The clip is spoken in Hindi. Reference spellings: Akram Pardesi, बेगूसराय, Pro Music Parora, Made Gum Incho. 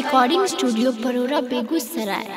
Recording studio Parora बेगूसराय।